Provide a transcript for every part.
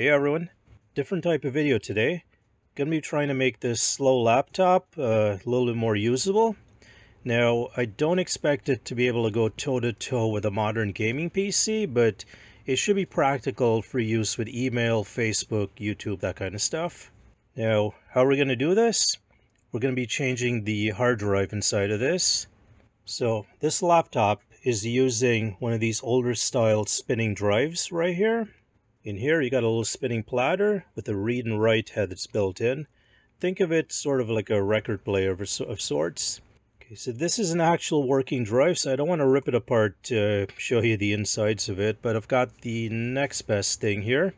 Hey everyone, different type of video today. Gonna be trying to make this slow laptop a little bit more usable. Now, I don't expect it to be able to go toe-to-toe with a modern gaming PC, but it should be practical for use with email, Facebook, YouTube, that kind of stuff. Now, how are we gonna do this? We're gonna be changing the hard drive inside of this. So this laptop is using one of these older style spinning drives right here. In here you got a little spinning platter with a read and write head that's built in. Think of it sort of like a record player of sorts. Okay, so this is an actual working drive, so I don't want to rip it apart to show you the insides of it, but I've got the next best thing here.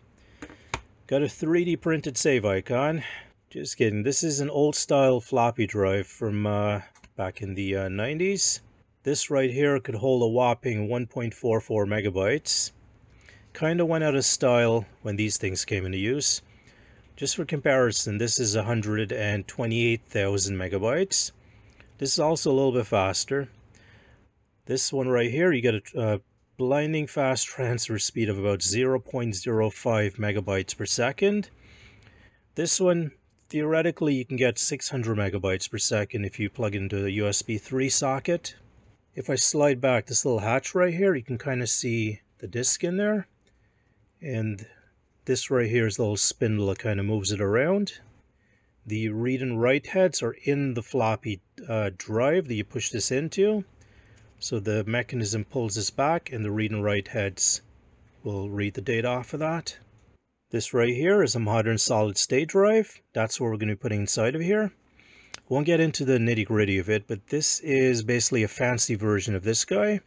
Got a 3D printed save icon. Just kidding, this is an old style floppy drive from back in the 90s. This right here could hold a whopping 1.44 megabytes. Kind of went out of style when these things came into use. Just for comparison, this is 128,000 megabytes. This is also a little bit faster. This one right here, you get a blinding fast transfer speed of about 0.05 megabytes per second. This one, theoretically, you can get 600 megabytes per second if you plug into the USB 3 socket. If I slide back this little hatch right here, you can kind of see the disc in there. And this right here is the little spindle that kind of moves it around. The read and write heads are in the floppy drive that you push this into. So the mechanism pulls this back and the read and write heads will read the data off of that. This right here is a modern solid state drive. That's what we're going to be putting inside of here. Won't get into the nitty-gritty of it, but this is basically a fancy version of this guy.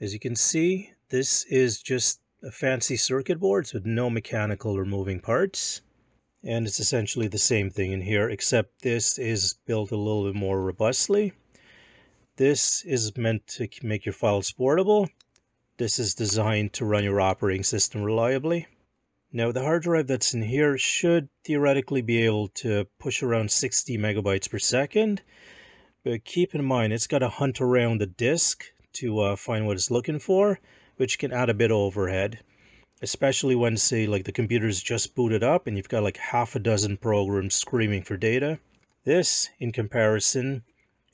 As you can see, this is just a fancy circuit board with no mechanical or moving parts. And it's essentially the same thing in here, except this is built a little bit more robustly. This is meant to make your files portable. This is designed to run your operating system reliably. Now the hard drive that's in here should theoretically be able to push around 60 megabytes per second, but keep in mind it's got to hunt around the disk to find what it's looking for, which can add a bit of overhead, especially when, say, like the computer's just booted up and you've got like half a dozen programs screaming for data. This, in comparison,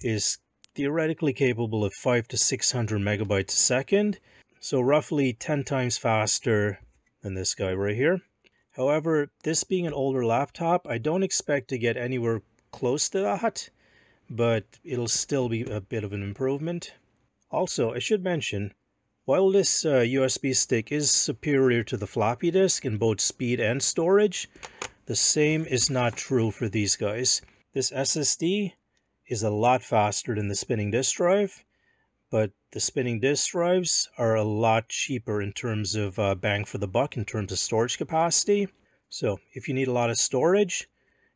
is theoretically capable of 500 to 600 megabytes a second, so roughly 10 times faster than this guy right here. However, this being an older laptop, I don't expect to get anywhere close to that, but it'll still be a bit of an improvement. Also, I should mention, while this USB stick is superior to the floppy disk in both speed and storage, the same is not true for these guys. This SSD is a lot faster than the spinning disk drive, but the spinning disk drives are a lot cheaper in terms of bang for the buck in terms of storage capacity. So if you need a lot of storage,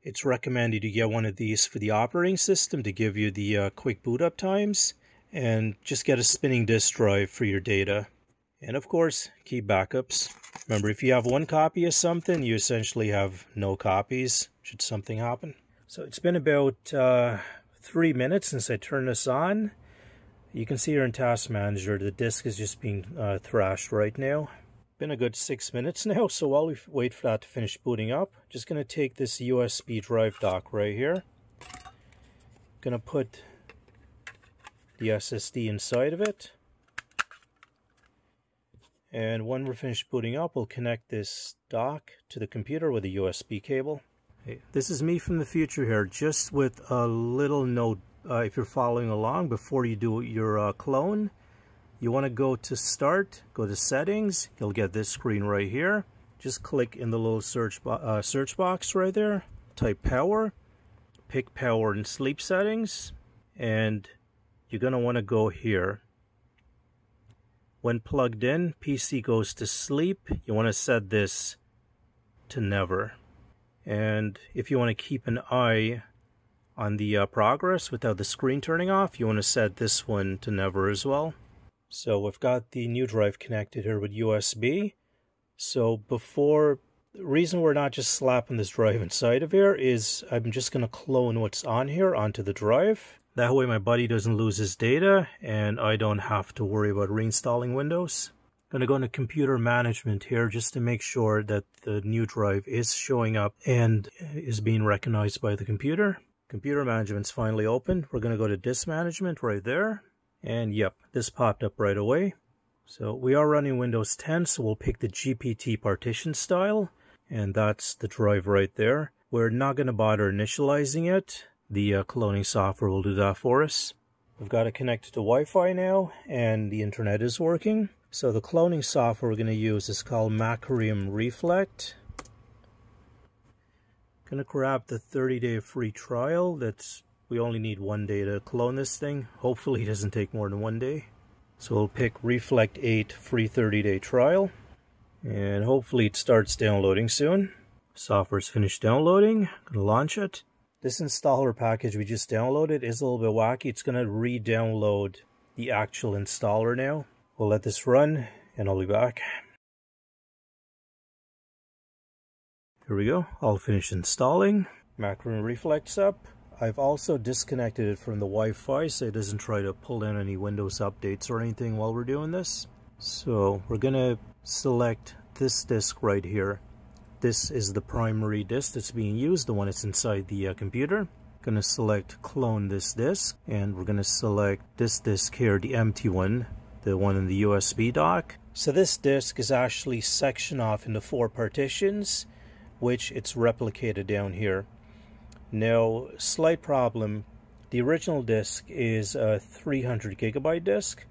it's recommended you get one of these for the operating system to give you the quick boot up times, and just get a spinning disk drive for your data. And of course, keep backups. Remember, if you have one copy of something, you essentially have no copies should something happen. So it's been about 3 minutes since I turned this on. You can see here in Task Manager, the disk is just being thrashed right now. Been a good 6 minutes now, so while we wait for that to finish booting up, just going to take this USB drive dock right here. Going to put the SSD inside of it. And when we're finished booting up, we'll connect this dock to the computer with a USB cable. Hey, this is me from the future here, just with a little note. If you're following along, before you do your clone, you want to go to Start, go to Settings, you'll get this screen right here. Just click in the little search box right there, type Power, pick Power and Sleep Settings, and you're going to want to go here. When plugged in, PC goes to sleep. You want to set this to Never. And if you want to keep an eye on the progress without the screen turning off, you want to set this one to Never as well. So we've got the new drive connected here with USB. So the reason we're not just slapping this drive inside of here is I'm just going to clone what's on here onto the drive. That way my buddy doesn't lose his data and I don't have to worry about reinstalling Windows. Gonna go into computer management here just to make sure that the new drive is showing up and is being recognized by the computer. Computer management's finally open. We're gonna go to disk management right there. And yep, this popped up right away. So we are running Windows 10, so we'll pick the GPT partition style. And that's the drive right there. We're not gonna bother initializing it. The cloning software will do that for us. We've got it connected to Wi-Fi now, and the internet is working. So the cloning software we're going to use is called Macrium Reflect. I'm going to grab the 30-day free trial. We only need 1 day to clone this thing. Hopefully it doesn't take more than 1 day. So we'll pick Reflect 8 free 30-day trial. And hopefully it starts downloading soon. Software's finished downloading. I'm going to launch it. This installer package we just downloaded is a little bit wacky. It's going to re-download the actual installer now. We'll let this run, and I'll be back. Here we go. I'll finish installing. Macrium Reflect's up. I've also disconnected it from the Wi-Fi so it doesn't try to pull in any Windows updates or anything while we're doing this. So we're going to select this disk right here. This is the primary disk that's being used, the one that's inside the computer. Going to select clone this disk, and we're going to select this disk here, the empty one. The one in the USB dock. So this disk is actually sectioned off into 4 partitions, which it's replicated down here. Now, slight problem, the original disk is a 300 gigabyte disk.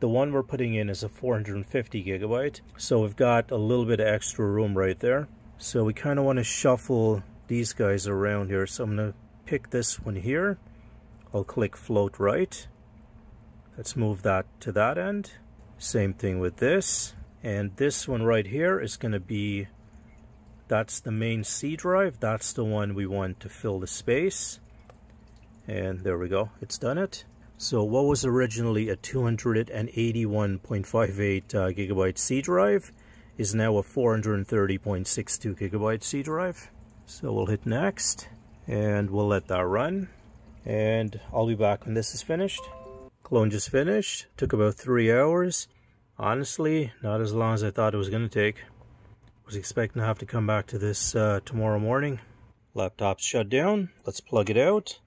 The one we're putting in is a 450 gigabyte. So we've got a little bit of extra room right there. So we kind of want to shuffle these guys around here. So I'm going to pick this one here. I'll click float right. Let's move that to that end. Same thing with this. And this one right here is going to be, that's the main C drive. That's the one we want to fill the space. And there we go. It's done it. So what was originally a 281.58 gigabyte C drive is now a 430.62 gigabyte C drive. So we'll hit next and we'll let that run. And I'll be back when this is finished. Clone just finished, took about 3 hours. Honestly, not as long as I thought it was gonna take. Was expecting to have to come back to this tomorrow morning. Laptop's shut down, let's plug it out.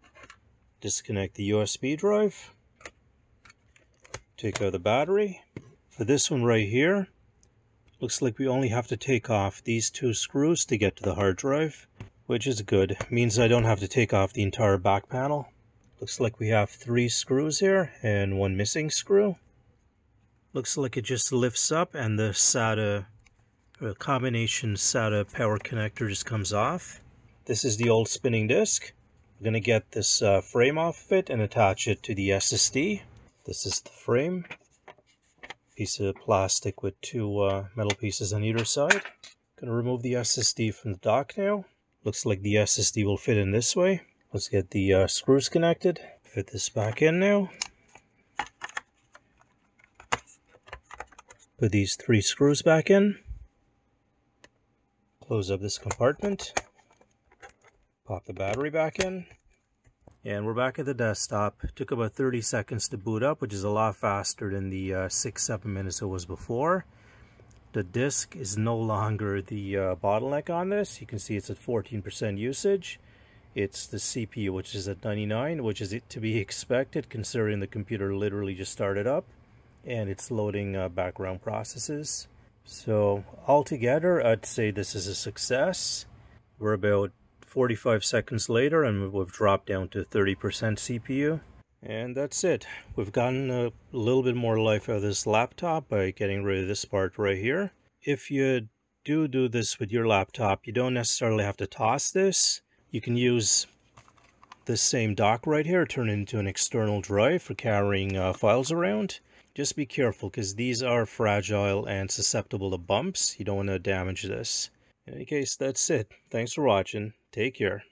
Disconnect the USB drive. Take out the battery. For this one right here, looks like we only have to take off these 2 screws to get to the hard drive, which is good. Means I don't have to take off the entire back panel. Looks like we have 3 screws here and 1 missing screw. Looks like it just lifts up and the SATA, or combination SATA power connector just comes off. This is the old spinning disk. We're going to get this frame off of it and attach it to the SSD. This is the frame. Piece of plastic with 2 metal pieces on either side. Going to remove the SSD from the dock now. Looks like the SSD will fit in this way. Let's get the screws connected. Fit this back in now. Put these 3 screws back in. Close up this compartment. Pop the battery back in. And we're back at the desktop. It took about 30 seconds to boot up, which is a lot faster than the 6-7 minutes it was before. The disk is no longer the bottleneck on this. You can see it's at 14% usage. It's the CPU, which is at 99, which is to be expected considering the computer literally just started up and it's loading background processes. So altogether, I'd say this is a success. We're about 45 seconds later and we've dropped down to 30% CPU. And that's it. We've gotten a little bit more life out of this laptop by getting rid of this part right here. If you do this with your laptop, you don't necessarily have to toss this. You can use this same dock right here, turn it into an external drive for carrying files around. Just be careful because these are fragile and susceptible to bumps. You don't want to damage this. In any case, that's it. Thanks for watching. Take care.